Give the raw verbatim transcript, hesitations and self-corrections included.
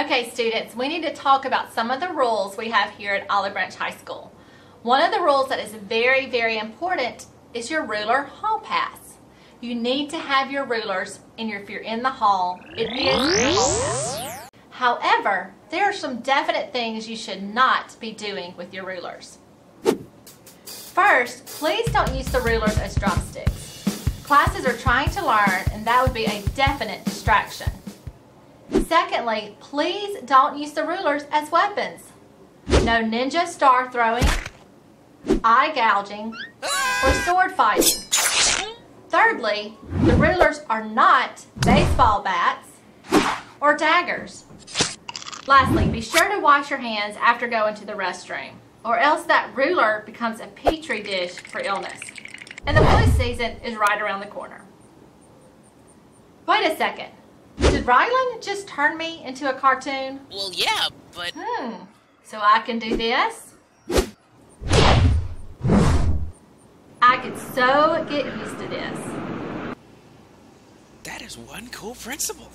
Okay, students, we need to talk about some of the rules we have here at Olive Branch High School. One of the rules that is very, very important is your ruler hall pass. You need to have your rulers, and if you're in the hall, it is your hall pass. However, there are some definite things you should not be doing with your rulers. First, please don't use the rulers as drumsticks. Classes are trying to learn, and that would be a definite distraction. Secondly, please don't use the rulers as weapons. No ninja star throwing, eye gouging, or sword fighting. Thirdly, the rulers are not baseball bats or daggers. Lastly, be sure to wash your hands after going to the restroom, or else that ruler becomes a petri dish for illness. And the flu season is right around the corner. Wait a second. Did Ryland just turn me into a cartoon? Well, yeah, but... Hmm. So I can do this? I could so get used to this. That is one cool principle.